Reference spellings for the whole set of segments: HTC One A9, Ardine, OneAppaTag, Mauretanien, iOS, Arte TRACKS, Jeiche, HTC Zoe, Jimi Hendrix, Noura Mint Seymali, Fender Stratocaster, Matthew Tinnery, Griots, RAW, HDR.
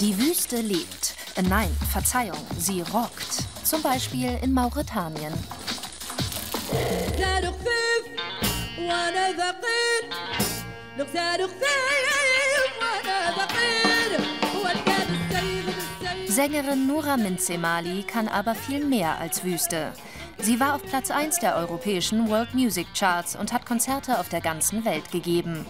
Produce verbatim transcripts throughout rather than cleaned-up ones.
Die Wüste lebt. Äh, nein, Verzeihung, sie rockt. Zum Beispiel in Mauretanien. Sängerin Noura Mint Seymali kann aber viel mehr als Wüste. Sie war auf Platz eins der europäischen World Music Charts und hat Konzerte auf der ganzen Welt gegeben.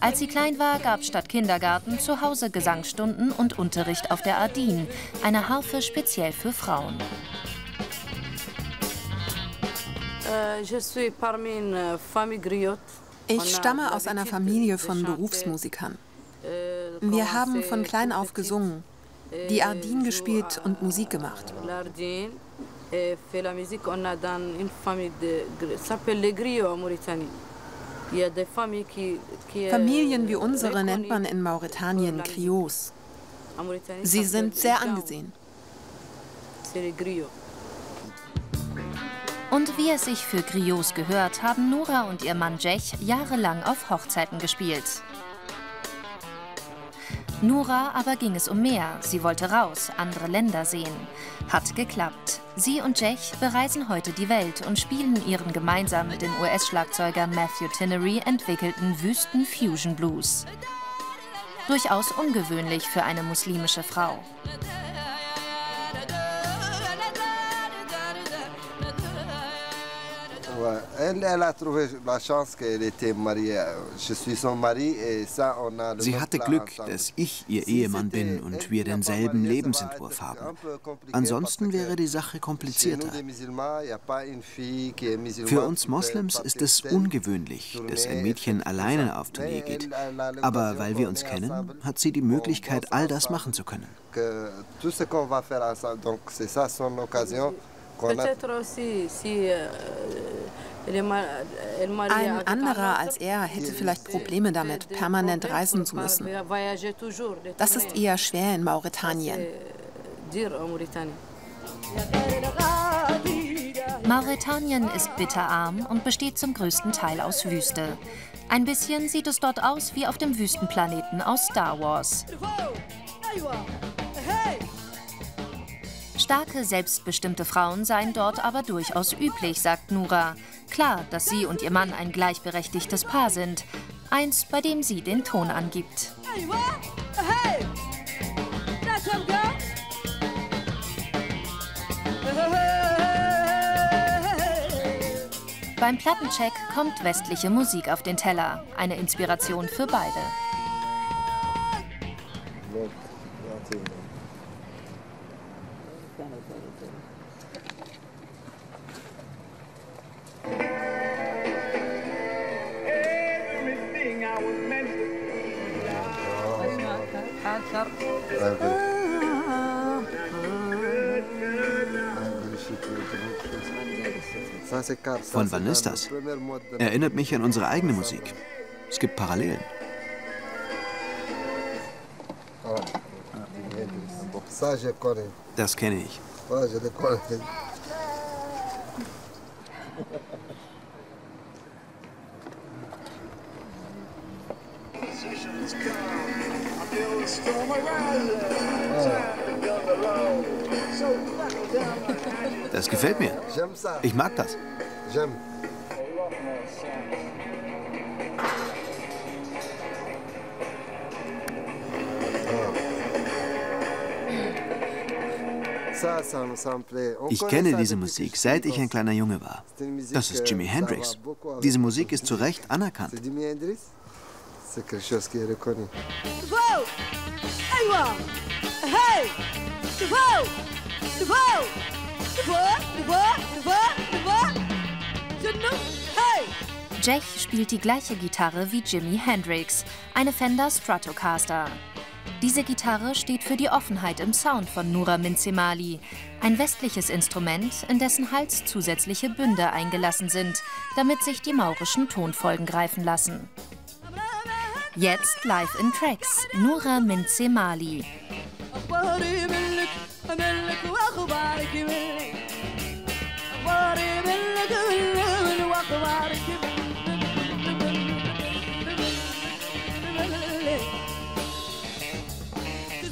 Als sie klein war, gab es statt Kindergarten zu Hause Gesangsstunden und Unterricht auf der Ardine, einer Harfe speziell für Frauen. Ich stamme aus einer Familie von Berufsmusikern. Wir haben von klein auf gesungen, die Ardine gespielt und Musik gemacht. Familien wie unsere nennt man in Mauretanien Griots. Sie sind sehr angesehen. Und wie es sich für Griots gehört, haben Noura und ihr Mann Jeiche jahrelang auf Hochzeiten gespielt. Noura aber ging es um mehr. Sie wollte raus, andere Länder sehen. Hat geklappt. Sie und Jeiche bereisen heute die Welt und spielen ihren gemeinsam mit dem U S-Schlagzeuger Matthew Tinnery entwickelten Wüsten-Fusion-Blues. Durchaus ungewöhnlich für eine muslimische Frau. Sie hatte Glück, dass ich ihr Ehemann bin und wir denselben Lebensentwurf haben. Ansonsten wäre die Sache komplizierter. Für uns Moslems ist es ungewöhnlich, dass ein Mädchen alleine auf Tournee geht. Aber weil wir uns kennen, hat sie die Möglichkeit, all das machen zu können. Ein anderer als er hätte vielleicht Probleme damit, permanent reisen zu müssen. Das ist eher schwer in Mauretanien. Mauretanien ist bitterarm und besteht zum größten Teil aus Wüste. Ein bisschen sieht es dort aus wie auf dem Wüstenplaneten aus Star Wars. Starke, selbstbestimmte Frauen seien dort aber durchaus üblich, sagt Noura. Klar, dass sie und ihr Mann ein gleichberechtigtes Paar sind. Eins, bei dem sie den Ton angibt. Beim Plattencheck kommt westliche Musik auf den Teller. Eine Inspiration für beide. Von wann ist das? Erinnert mich an unsere eigene Musik. Es gibt Parallelen. Das kenne ich. Das gefällt mir. Ich mag das. Ich kenne diese Musik, seit ich ein kleiner Junge war. Das ist Jimi Hendrix. Diese Musik ist zu Recht anerkannt. Jeiche spielt die gleiche Gitarre wie Jimi Hendrix, eine Fender Stratocaster. Diese Gitarre steht für die Offenheit im Sound von Noura Mint Seymali, ein westliches Instrument, in dessen Hals zusätzliche Bünde eingelassen sind, damit sich die maurischen Tonfolgen greifen lassen. Jetzt live in Tracks, Noura Mint Seymali.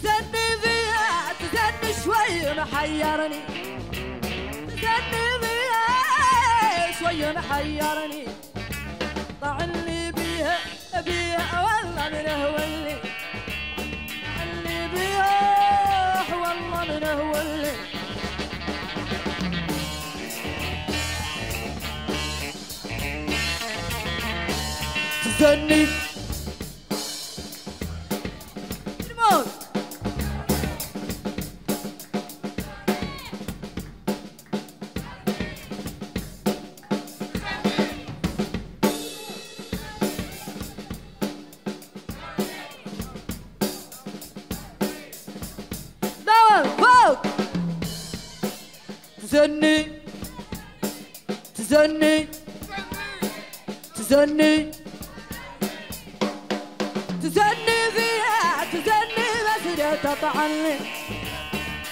That محيرني تسلمي شوية محيرني طعني بيها بيها والله من هولي طعني بيها والله من هولي تستني تزني تزني تزني تزني فيها تزني بس لا تطعني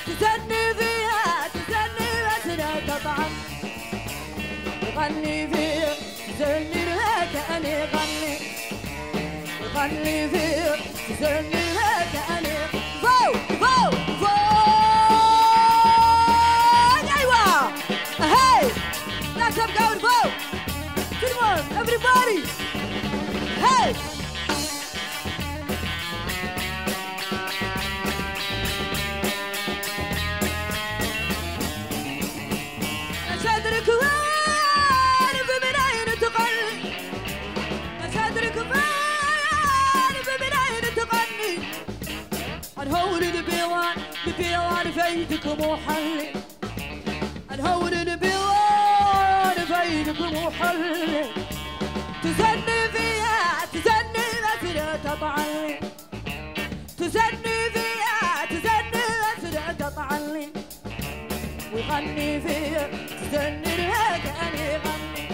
تزني فيها تزني بس لا تطعني غني فيها تزني لا تأني غني غني فيها تزني لا تأني فو فو فو Let's go and vote! Come on, everybody! Hey! محلي تزني فيها تزني بسرعة تطعني تزني فيها تزني بسرعة تطعني ويغني فيها تزني لها كأني غني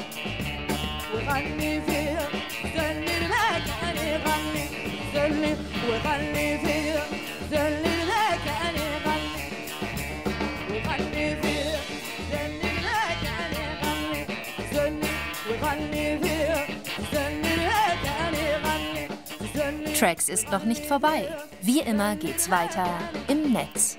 ويغني فيها تزني لها كأني غني تزني ويغني فيها تزني لها كأني غني ويغني فيها تزني Tracks ist noch nicht vorbei. Wie immer geht's weiter im Netz.